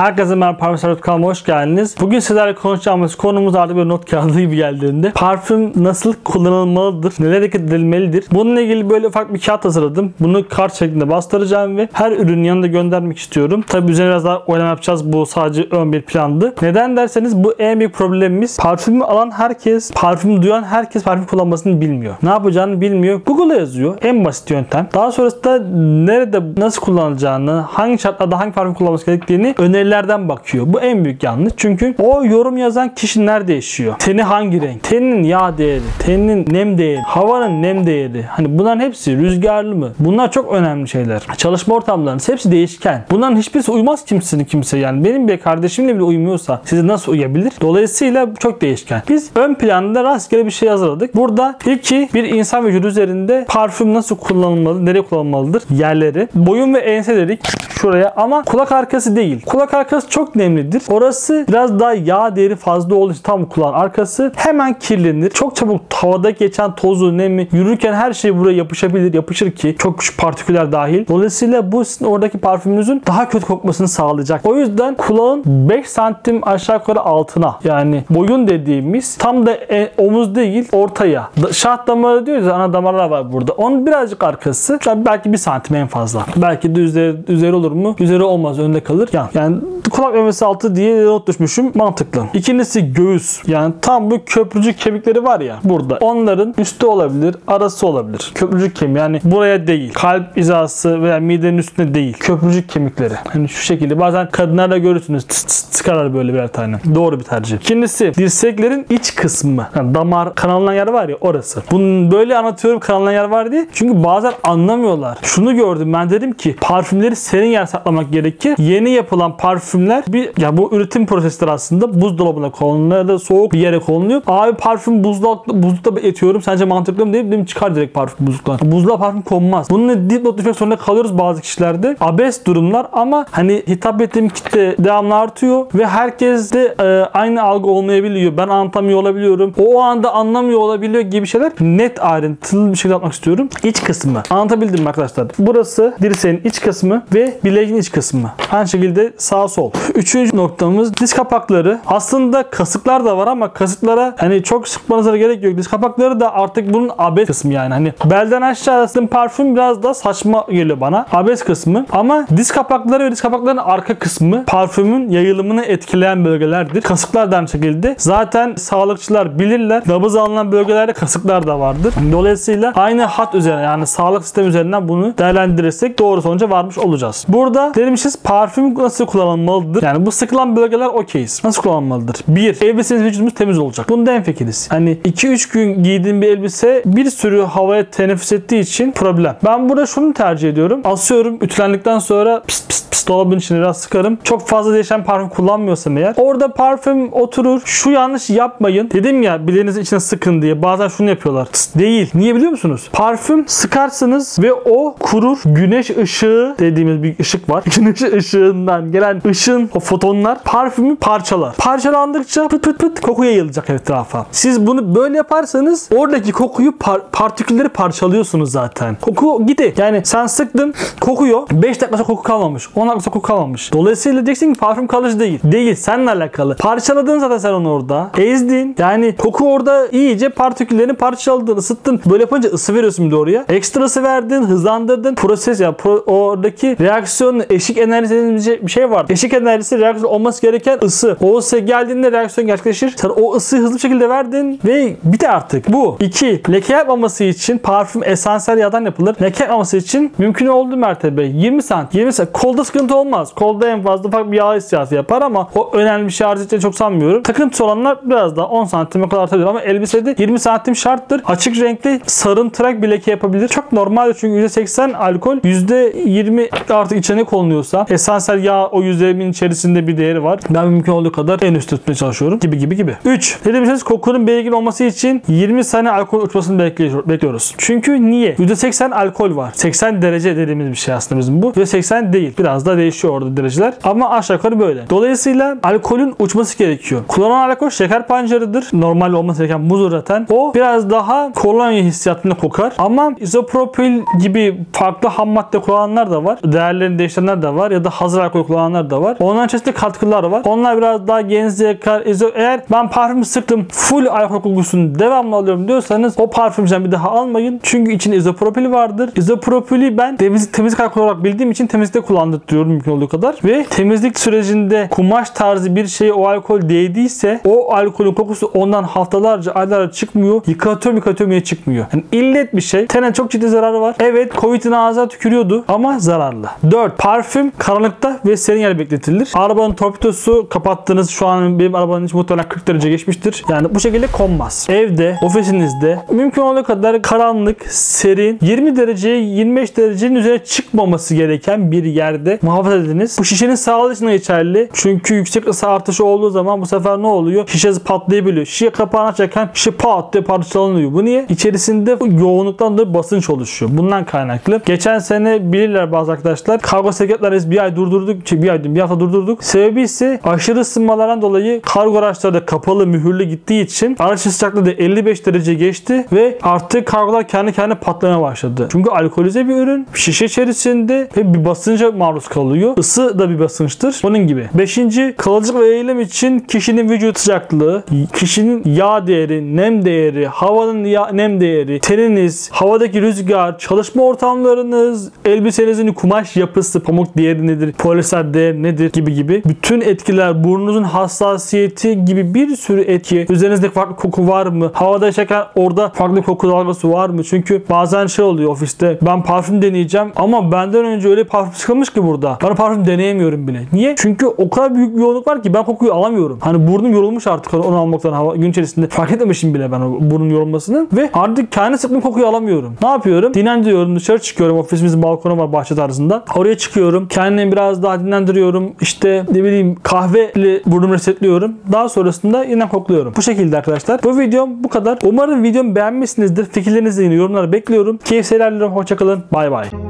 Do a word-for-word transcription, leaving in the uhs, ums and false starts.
Herkese merhaba, Parfümsever kanalıma hoş geldiniz. Bugün sizlerle konuşacağımız konumuz artık bir not kağıdı gibi geldiğinde parfüm nasıl kullanılmalıdır, neler dikkat edilmelidir. Bununla ilgili böyle ufak bir kağıt hazırladım. Bunu kart şeklinde bastıracağım ve her ürünün yanında göndermek istiyorum. Tabi üzerine biraz daha oylama yapacağız. Bu sadece ön bir plandı. Neden derseniz bu en büyük problemimiz. Parfümü alan herkes, parfüm duyan herkes parfüm kullanmasını bilmiyor. Ne yapacağını bilmiyor. Google'a yazıyor. En basit yöntem. Daha sonrasında nerede, nasıl kullanılacağını, hangi şartlarda hangi parfüm kullanması gerektiğini önerilerden bakıyor. Bu en büyük yanlış. Çünkü o yorum yazan kişi nerede yaşıyor? Teni hangi renk? Teninin yağ değeri, teninin nem değeri, havanın nem değeri. Hani bunların hepsi rüzgarlı mı? Bunlar çok önemli şeyler. Çalışma ortamlarınız hepsi değişken. Bunların hiçbirisi uymaz kimsenin kimse. Yani benim bir kardeşimle bile uymuyorsa size nasıl uyabilir? Dolayısıyla çok değişken. Biz ön planda rastgele bir şey hazırladık. Burada iki bir insan vücudu üzerinde parfüm nasıl kullanılmalı, nereye kullanılmalıdır? Yerleri. Boyun ve ense dedik. Şuraya ama kulak arkası değil. Kulak arkası çok nemlidir. Orası biraz daha yağ değeri fazla olduğu için tam kulağın arkası hemen kirlenir. Çok çabuk havada geçen tozu, nemi, yürürken her şey buraya yapışabilir. Yapışır ki çok küçük partiküller dahil. Dolayısıyla bu sizin oradaki parfümünüzün daha kötü kokmasını sağlayacak. O yüzden kulağın beş santim aşağı yukarı altına, yani boyun dediğimiz tam da e, omuz değil, ortaya. Da, şah damarı diyoruz ya, ana damarlar var burada. Onun birazcık arkası. Yani belki bir santim en fazla. Belki de üzeri, üzeri olur mu? Üzeri olmaz. Önde kalır. Yani, yani kulak memesi altı diye not düşmüşüm. Mantıklı. İkincisi göğüs. Yani tam bu köprücük kemikleri var ya burada. Onların üstü olabilir. Arası olabilir. Köprücük kemiği. Yani buraya değil. Kalp hizası veya midenin üstüne değil. Köprücük kemikleri. Hani şu şekilde. Bazen kadınlarda görürsünüz. Çıkarar böyle birer tane. Doğru bir tercih. İkincisi dirseklerin iç kısmı. Yani damar kanalından yer var ya, orası. Bunu böyle anlatıyorum, kanalından yer var diye. Çünkü bazen anlamıyorlar. Şunu gördüm. Ben dedim ki parfümleri serin yer saklamak gerekir. Yeni yapılan parfümler bir, ya bu üretim prosesidir aslında. Buzdolabına konuluyor da soğuk bir yere konuluyor. Abi parfüm buzlukta buzlukta etiyorum. Sence mantıklı mı deyip çıkar direkt parfüm buzluktan. Buzluğa parfüm konmaz. Bununla dipnot düşmek zorunda kalıyoruz bazı kişilerde. Abes durumlar ama hani hitap ettiğim kitle devamlı artıyor ve herkes de e, aynı algı olmayabiliyor. Ben anlatamıyor olabiliyorum. O, o anda anlamıyor olabiliyor gibi şeyler. Net, ayrıntılı bir şey yapmak istiyorum. İç kısmı. Anlatabildim mi arkadaşlar? Burası dirseğin iç kısmı ve bileğin iç kısmı. Aynı şekilde sağ sol. Üçüncü noktamız diz kapakları. Aslında kasıklar da var ama kasıklara hani çok sıkmanıza gerek yok. Diz kapakları da artık bunun abes kısmı yani. Hani belden aşağısının parfüm biraz daha saçma geliyor bana. Abes kısmı. Ama diz kapakları ve diz kapaklarının arka kısmı parfümün yayılımını etkileyen bölgelerdir. Kasıklar da aynı şekilde. Zaten sağlıkçılar bilirler. Nabız alınan bölgelerde kasıklar da vardır. Dolayısıyla aynı hat üzerine, yani sağlık sistemi üzerinden bunu değerlendirirsek doğru sonuca varmış olacağız. Burada demişiz parfüm nasıl kullanılmalıdır? Yani bu sıkılan bölgeler okeyiz. Nasıl kullanılmalıdır? bir. Elbiseniz, vücudumuz temiz olacak. Bunda hemfikiriz. Hani iki üç gün giydiğim bir elbise bir sürü havaya teneffüs ettiği için problem. Ben burada şunu tercih ediyorum. Asıyorum. Ütülendikten sonra pis pis pis dolabın içine biraz sıkarım. Çok fazla değişen parfüm kullanmıyorsam eğer. Orada parfüm oturur. Şu yanlış yapmayın. Dedim ya bileğinizin içine sıkın diye. Bazen şunu yapıyorlar. Tıs, değil. Niye biliyor musunuz? Parfüm sıkarsınız ve o kurur. Güneş ışığı dediğimiz bir ışık var. Güneş ışığından gelen ışın, o fotonlar parfümü parçalar. Parçalandıkça pıt pıt pıt koku yayılacak etrafa. Siz bunu böyle yaparsanız oradaki kokuyu par partikülleri parçalıyorsunuz zaten. Koku gitti. Yani sen sıktın, kokuyor. beş dakika sonra koku kalmamış. on dakika sonra koku kalmamış. Dolayısıyla diyeceksin ki parfüm kalıcı değil. Değil. Seninle alakalı. Parçaladın zaten sen onu orada. Ezdin. Yani koku orada iyice partiküllerini parçaladın, ısıttın. Böyle yapınca ısı veriyorsun bir de oraya. Ekstra ısı verdin, hızlandırdın. Proses ya yani pro oradaki reaksiyon, eşik enerjisi dediğimiz bir şey var. Eşik enerjisi reaksiyon olması gereken ısı. O ısı geldiğinde reaksiyon gerçekleşir. Sen o ısıyı hızlı bir şekilde verdin ve biter artık. Bu. iki. Leke yapmaması için parfüm esansel yağdan yapılır. Leke yapmaması için mümkün olduğu mertebe yirmi santim. yirmi santim. Kolda sıkıntı olmaz. Kolda en fazla ufak bir yağ hissiyatı yapar ama o önemli bir şey harcayacağını çok sanmıyorum. Takıntısı olanlar biraz daha on santime kadar artabilir ama elbisede yirmi santim şarttır. Açık renkli sarımtırak bir leke yapabilir. Çok normal çünkü yüzde seksen alkol, yüzde yirmi artık içine konuluyorsa esansel yağ o yüzde yirminin içerisinde bir değeri var. Ben mümkün olduğu kadar en üst tutmaya çalışıyorum. Gibi gibi gibi. üç. Dediğimiz kokunun belirgin olması için yirmi saniye alkol uçmasını bekliyoruz. Çünkü niye? yüzde seksen alkol var. seksen derece dediğimiz bir şey aslında bizim bu. yüzde seksen değil. Biraz da değişiyor orada dereceler. Ama aşağı yukarı böyle. Dolayısıyla alkolün uçması gerekiyor. Kullanılan alkol şeker pancarıdır. Normal olması gereken budur zaten. O biraz daha kolonya hissiyatında kokar. Ama izopropil gibi farklı ham madde kullananlar da var. Değerleri formüllerini değiştirenler de var ya da hazır alkol kullananlar da var. Onların çeşitli katkılar var. Onlar biraz daha genizliğe kadar izliyor. Eğer ben parfüm sıktım, full alkol kokusunu devamlı alıyorum diyorsanız o parfümden bir daha almayın. Çünkü içinde izopropil vardır. İzopropili ben temizlik, temizlik alkolü olarak bildiğim için temizlikte kullandırıyorum mümkün olduğu kadar. Ve temizlik sürecinde kumaş tarzı bir şeye o alkol değdiyse o alkolün kokusu ondan haftalarca, aylarca çıkmıyor. Yıkatıyorum yıkatıyorum diye çıkmıyor. Yani illet bir şey. Tene çok ciddi zararı var. Evet, Covid'in ağzına tükürüyordu ama zararlı. dört. Parfüm karanlıkta ve serin yer bekletilir. Arabanın torpidosu kapattınız. Şu an benim arabanın içi muhtemelen kırk derece geçmiştir. Yani bu şekilde konmaz. Evde, ofisinizde mümkün olduğu kadar karanlık, serin, yirmi dereceye yirmi beş derecenin üzerine çıkmaması gereken bir yerde muhafaza ediniz. Bu şişenin sağlığı için de geçerli. Çünkü yüksek ısı artışı olduğu zaman bu sefer ne oluyor? Şişe patlayabiliyor. Şişe kapağını açarken şişe pat diye parçalanıyor. Bu niye? İçerisinde yoğunluktan dolayı basınç oluşuyor. Bundan kaynaklı. Geçen sene bilirler bazı arkadaşlar. Kargo sevkiyatlarını bir ay durdurduk. Şey, bir ay değil, bir hafta durdurduk. Sebebi ise aşırı ısınmalardan dolayı kargo araçları da kapalı, mühürlü gittiği için araç sıcaklığı da elli beş derece geçti ve artık kargolar kendi kendine patlamaya başladı. Çünkü alkolize bir ürün. Şişe içerisinde ve bir basınca maruz kalıyor. Isı da bir basınçtır. Bunun gibi. beşinci Kalıcılık ve eğilim için kişinin vücut sıcaklığı, kişinin yağ değeri, nem değeri, havanın yağ, nem değeri, teniniz, havadaki rüzgar, çalışma ortamlarınız, elbisenizin kumaş yapısı, pamuk değeri nedir, polyester değeri nedir gibi gibi. Bütün etkiler, burnunuzun hassasiyeti gibi bir sürü etki. Üzerinizde farklı koku var mı? Havada şeker orada farklı koku dalgası var mı? Çünkü bazen şey oluyor ofiste. Ben parfüm deneyeceğim ama benden önce öyle parfüm sıkılmış ki burada. Ben parfüm deneyemiyorum bile. Niye? Çünkü o kadar büyük bir yoğunluk var ki ben kokuyu alamıyorum. Hani burnum yorulmuş artık onu almaktan hava, gün içerisinde. Fark etmemişim bile ben burnum yorulmasını ve artık kendi sıktığım kokuyu alamıyorum. Ne yapıyorum? Dinlendiriyorum. Dışarı çıkıyorum. Ofisimizin balkonu var bahçe tarzında. Oraya çıkıyorum. Kendimi biraz daha dinlendiriyorum. İşte ne bileyim kahveyle burnumu resetliyorum. Daha sonrasında yine kokluyorum. Bu şekilde arkadaşlar. Bu videom bu kadar. Umarım videomu beğenmişsinizdir. Fikirlerinizi yine yorumlara bekliyorum. Keyif seyirler diliyorum. Hoşçakalın. Bay bay.